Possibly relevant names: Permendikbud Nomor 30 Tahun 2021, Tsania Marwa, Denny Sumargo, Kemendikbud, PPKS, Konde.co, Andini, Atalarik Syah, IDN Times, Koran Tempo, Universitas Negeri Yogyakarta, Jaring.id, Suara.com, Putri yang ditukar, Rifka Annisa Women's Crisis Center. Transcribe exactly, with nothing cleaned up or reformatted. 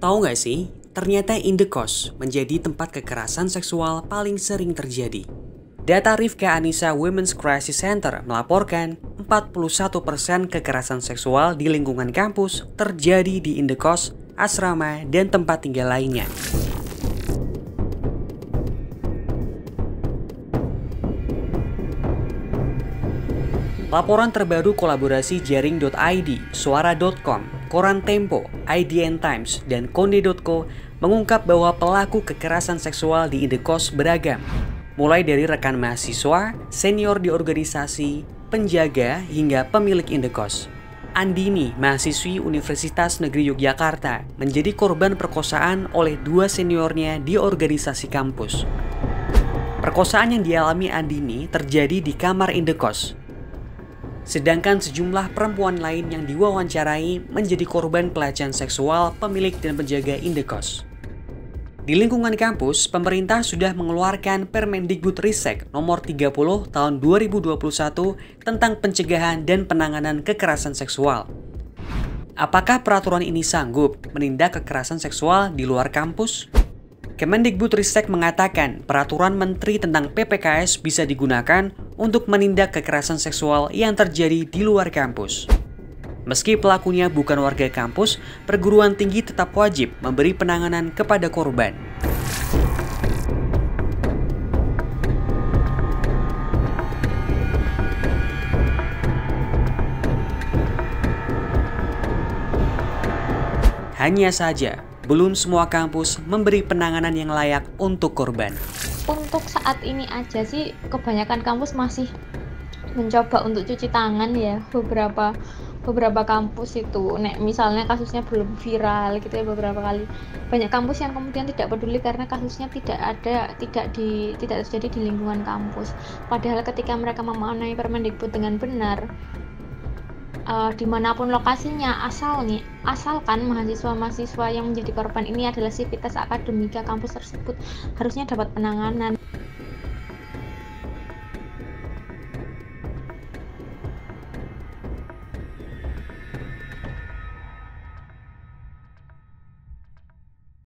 Tahu nggak sih, ternyata indekos menjadi tempat kekerasan seksual paling sering terjadi. Data Rifka Annisa Women's Crisis Center melaporkan empat puluh satu persen kekerasan seksual di lingkungan kampus terjadi di indekos, asrama, dan tempat tinggal lainnya. Laporan terbaru kolaborasi Jaring dot I D, Suara dot com, Koran Tempo, I D N Times, dan Konde dot co mengungkap bahwa pelaku kekerasan seksual di indekos beragam, mulai dari rekan mahasiswa, senior di organisasi, penjaga, hingga pemilik indekos. Andini, mahasiswi Universitas Negeri Yogyakarta, menjadi korban perkosaan oleh dua seniornya di organisasi kampus. Perkosaan yang dialami Andini terjadi di kamar indekos. Sedangkan sejumlah perempuan lain yang diwawancarai menjadi korban pelecehan seksual pemilik dan penjaga indekos. Di lingkungan kampus, pemerintah sudah mengeluarkan Permendikbud Nomor tiga puluh Tahun dua ribu dua puluh satu tentang pencegahan dan penanganan kekerasan seksual. Apakah peraturan ini sanggup menindak kekerasan seksual di luar kampus? Kemendikbud mengatakan peraturan menteri tentang P P K S bisa digunakan untuk menindak kekerasan seksual yang terjadi di luar kampus. Meski pelakunya bukan warga kampus, perguruan tinggi tetap wajib memberi penanganan kepada korban. Hanya saja, belum semua kampus memberi penanganan yang layak untuk korban. Untuk saat ini aja sih, kebanyakan kampus masih mencoba untuk cuci tangan ya, beberapa beberapa kampus itu. Nek misalnya kasusnya belum viral gitu ya, beberapa kali. Banyak kampus yang kemudian tidak peduli karena kasusnya tidak ada, tidak di tidak terjadi di lingkungan kampus. Padahal ketika mereka memaknai Permendikbud dengan benar, Uh, dimanapun lokasinya, asal nih, asalkan mahasiswa-mahasiswa yang menjadi korban ini adalah sivitas akademika kampus tersebut, harusnya dapat penanganan.